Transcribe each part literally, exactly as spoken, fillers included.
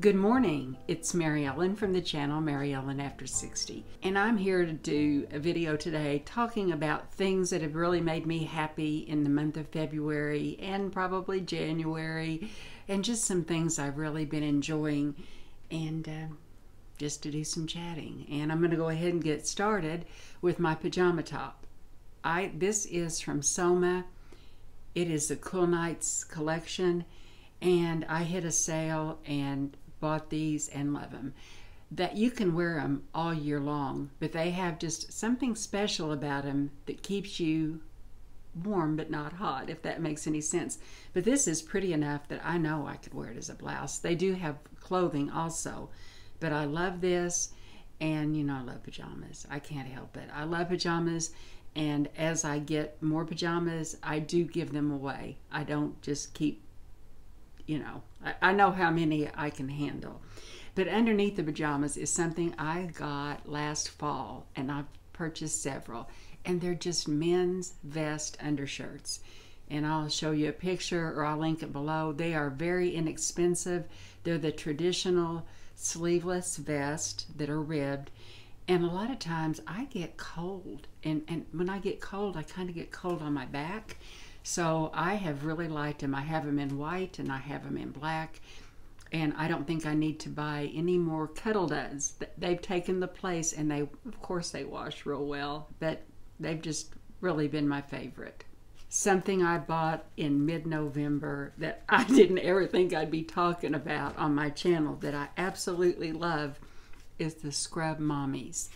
Good morning, it's Mary Ellen from the channel Mary Ellen After sixty, and I'm here to do a video today talking about things that have really made me happy in the month of February and probably January, and just some things I've really been enjoying, and uh, just to do some chatting. And I'm going to go ahead and get started with my pajama top. I this is from Soma. It is the Cool Nights collection, and I hit a sale and bought these and love them. That you can wear them all year long, but they have just something special about them that keeps you warm but not hot, if that makes any sense. But this is pretty enough that I know I could wear it as a blouse. They do have clothing also, but I love this, and you know I love pajamas. I can't help it. I love pajamas, and as I get more pajamas, I do give them away. I don't just keep, you know, I, I know how many I can handle. But underneath the pajamas is something I got last fall, and I've purchased several, and they're just men's vest undershirts. And I'll show you a picture, or I'll link it below. They are very inexpensive. They're the traditional sleeveless vest that are ribbed, and a lot of times I get cold, and, and when I get cold, I kind of get cold on my back. So I have really liked them. I have them in white and I have them in black, and I don't think I need to buy any more Cuddleduds. They've taken the place, and they, of course, they wash real well, but they've just really been my favorite. Something I bought in mid-November that I didn't ever think I'd be talking about on my channel that I absolutely love is the Scrub Mommies.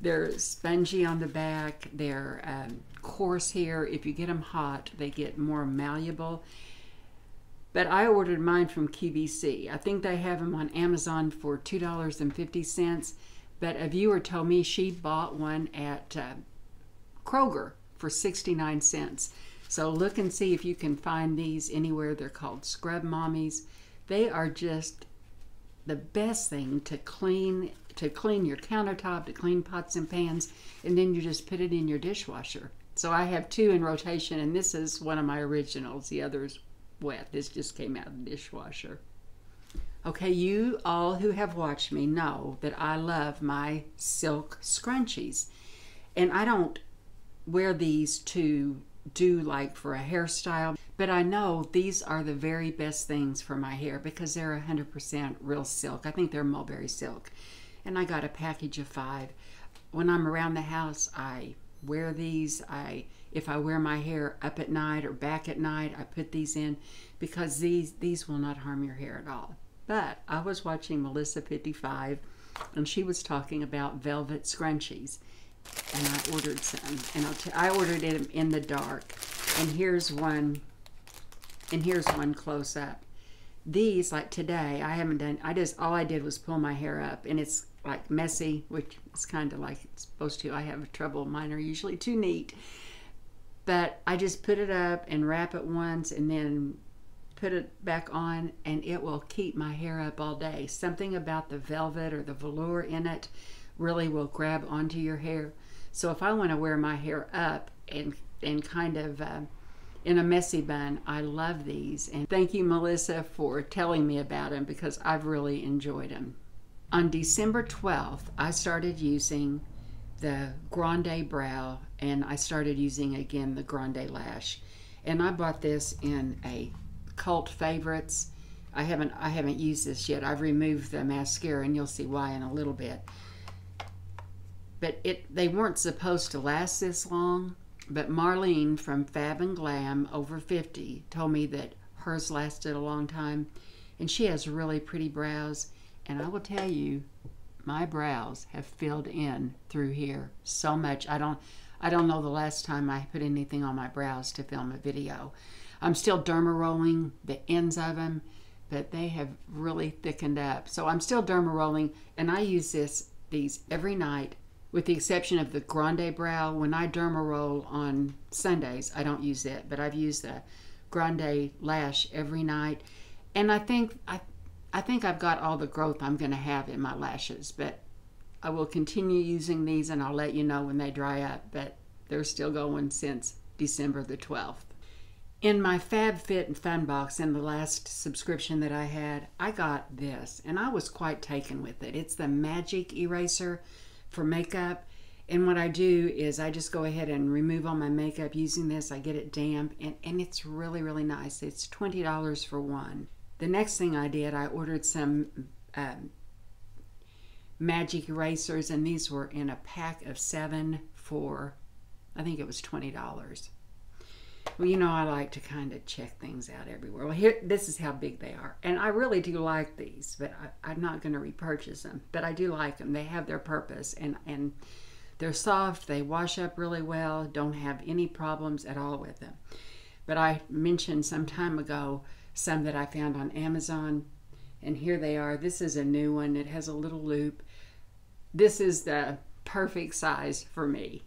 They're spongy on the back, they're um, coarse here. If you get them hot, they get more malleable. But I ordered mine from Q V C. I think they have them on Amazon for two dollars and fifty cents, but a viewer told me she bought one at uh, Kroger for sixty-nine cents. So look and see if you can find these anywhere. They're called Scrub Mommies. They are just the best thing to clean to clean your countertop, to clean pots and pans, and then you just put it in your dishwasher. So I have two in rotation, and this is one of my originals. The other is wet. This just came out of the dishwasher. Okay, you all who have watched me know that I love my silk scrunchies, and I don't wear these to do like for a hairstyle, but I know these are the very best things for my hair because they're one hundred percent real silk. I think they're mulberry silk. And I got a package of five. When I'm around the house, I wear these. I, if I wear my hair up at night or back at night, I put these in because these, these will not harm your hair at all. But I was watching Melissa fifty-five, and she was talking about velvet scrunchies, and I ordered some, and I'll t I ordered it in the dark. And here's one, and here's one close up. These, like today, I haven't done, I just, all I did was pull my hair up, and it's like messy, which is kind of like it's supposed to. I have trouble, mine are usually too neat, but I just put it up and wrap it once and then put it back on, and it will keep my hair up all day. Something about the velvet or the velour in it really will grab onto your hair. So if I want to wear my hair up and and kind of uh, in a messy bun, I love these. And thank you, Melissa, for telling me about them because I've really enjoyed them. On December twelfth, I started using the Grande Brow, and I started using again the Grande Lash. And I bought this in a cult favorites. I haven't I haven't used this yet. I've removed the mascara, and you'll see why in a little bit. But it they weren't supposed to last this long, but Marlene from Fab and Glam over fifty told me that hers lasted a long time, and she has really pretty brows, and I will tell you, my brows have filled in through here so much. I don't I don't know the last time I put anything on my brows to film a video. I'm still derma rolling the ends of them, but they have really thickened up. So I'm still derma rolling, and I use this these every night. With the exception of the Grande Brow, when I derma roll on Sundays, I don't use it, but I've used the Grande Lash every night. And I think, I, I think I've got all the growth I'm gonna have in my lashes, but I will continue using these, and I'll let you know when they dry up, but they're still going since December the twelfth. In my FabFitFun box, in the last subscription that I had, I got this, and I was quite taken with it. It's the magic eraser for makeup, and what I do is I just go ahead and remove all my makeup using this. I get it damp, and, and it's really, really nice. It's twenty dollars for one. The next thing I did, I ordered some um, magic erasers, and these were in a pack of seven for, I think it was twenty dollars. Well, you know, I like to kind of check things out everywhere. Well, here, this is how big they are. And I really do like these, but I, I'm not going to repurchase them. But I do like them. They have their purpose, and, and they're soft. They wash up really well. Don't have any problems at all with them. But I mentioned some time ago some that I found on Amazon, and here they are. This is a new one. It has a little loop. This is the perfect size for me,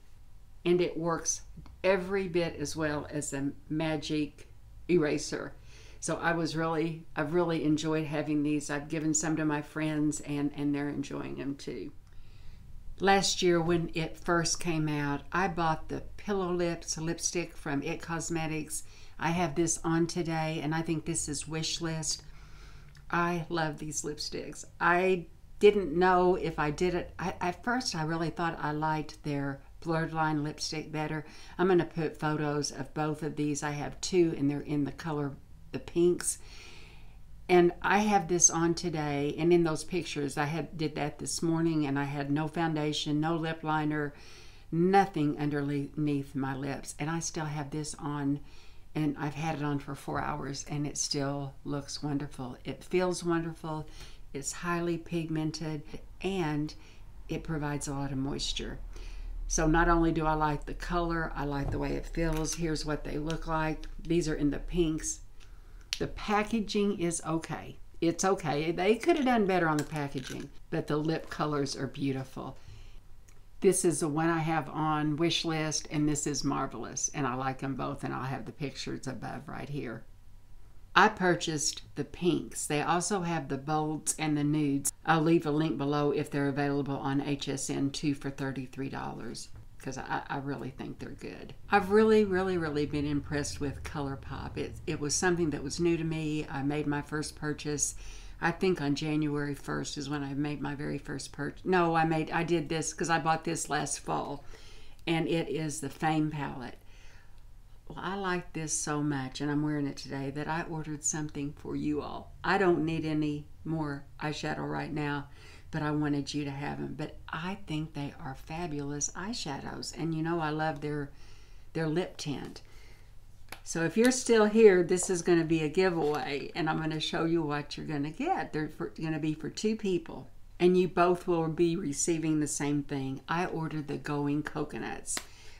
and it works every bit as well as the magic eraser. So I was really, I've really enjoyed having these. I've given some to my friends, and, and they're enjoying them too. Last year when it first came out, I bought the Pillow Lips lipstick from I T Cosmetics. I have this on today, and I think this is wish list. I love these lipsticks. I didn't know if I did it. I, at first, I really thought I liked their Blurred Line lipstick better. I'm going to put photos of both of these. I have two, and they're in the color, the pinks. And I have this on today, and in those pictures, I had did that this morning, and I had no foundation, no lip liner, nothing underneath my lips. And I still have this on, and I've had it on for four hours, and it still looks wonderful. It feels wonderful. It's highly pigmented, and it provides a lot of moisture. So not only do I like the color, I like the way it feels. Here's what they look like. These are in the pinks. The packaging is okay. It's okay. They could have done better on the packaging, but the lip colors are beautiful. This is the one I have on wish list, and this is Marvelous, and I like them both, and I'll have the pictures above right here. I purchased the pinks. They also have the bolds and the nudes. I'll leave a link below if they're available on H S N two for thirty-three dollars, because I, I really think they're good. I've really, really, really been impressed with ColourPop. It, it was something that was new to me. I made my first purchase. I think on January first is when I made my very first purchase. No, I made, I did this because I bought this last fall, and it is the Fame palette. Well, I like this so much, and I'm wearing it today, that I ordered something for you all. I don't need any more eyeshadow right now, but I wanted you to have them. But I think they are fabulous eyeshadows, and you know I love their, their lip tint. So if you're still here, this is going to be a giveaway, and I'm going to show you what you're going to get. They're going to be for two people, and you both will be receiving the same thing. I ordered the Going Coconuts.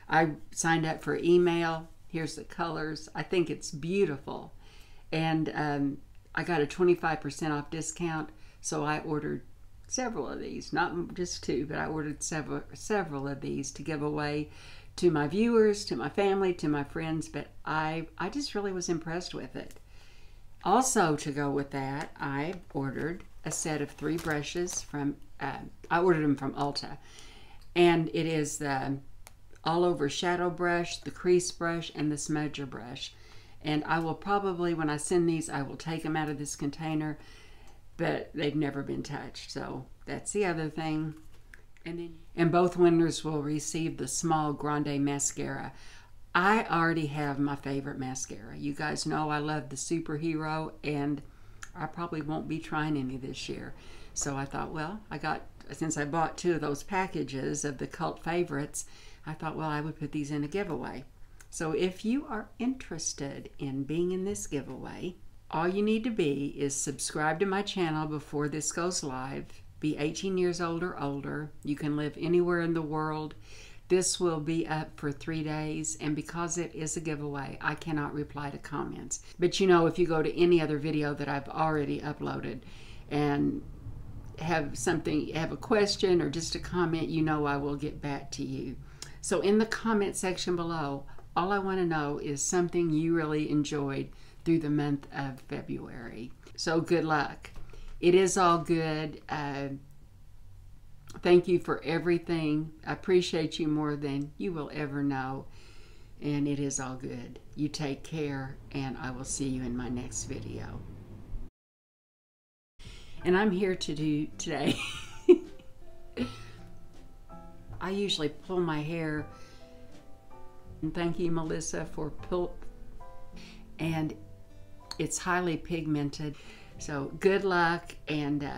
I signed up for email. Here's the colors. I think it's beautiful. And um, I got a twenty-five percent off discount, so I ordered several of these. Not just two, but I ordered several, several of these to give away to my viewers, to my family, to my friends, but I, I just really was impressed with it. Also, to go with that, I ordered a set of three brushes from, uh, I ordered them from Ulta, and it is the All Over Shadow Brush, the Crease Brush, and the Smudger Brush. And I will probably, when I send these, I will take them out of this container, but they've never been touched, so that's the other thing. And, then, and both winners will receive the Small Grande Mascara. I already have my favorite mascara. You guys know I love the Superhero, and I probably won't be trying any this year. So I thought, well, I got, since I bought two of those packages of the cult favorites, I thought, well, I would put these in a giveaway. So if you are interested in being in this giveaway, all you need to be is subscribe to my channel before this goes live, be eighteen years old or older, you can live anywhere in the world. This will be up for three days, and because it is a giveaway, I cannot reply to comments. But you know, if you go to any other video that I've already uploaded and have something, have a question or just a comment, you know I will get back to you. So in the comment section below, all I want to know is something you really enjoyed through the month of February. So good luck. It is all good. Uh, thank you for everything. I appreciate you more than you will ever know. and it is all good. You take care, and I will see you in my next video. And I'm here to do today. I usually pull my hair, and thank you, Melissa, for pull, and it's highly pigmented. So good luck, and uh,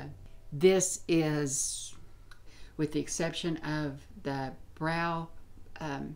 this is, with the exception of the brow um,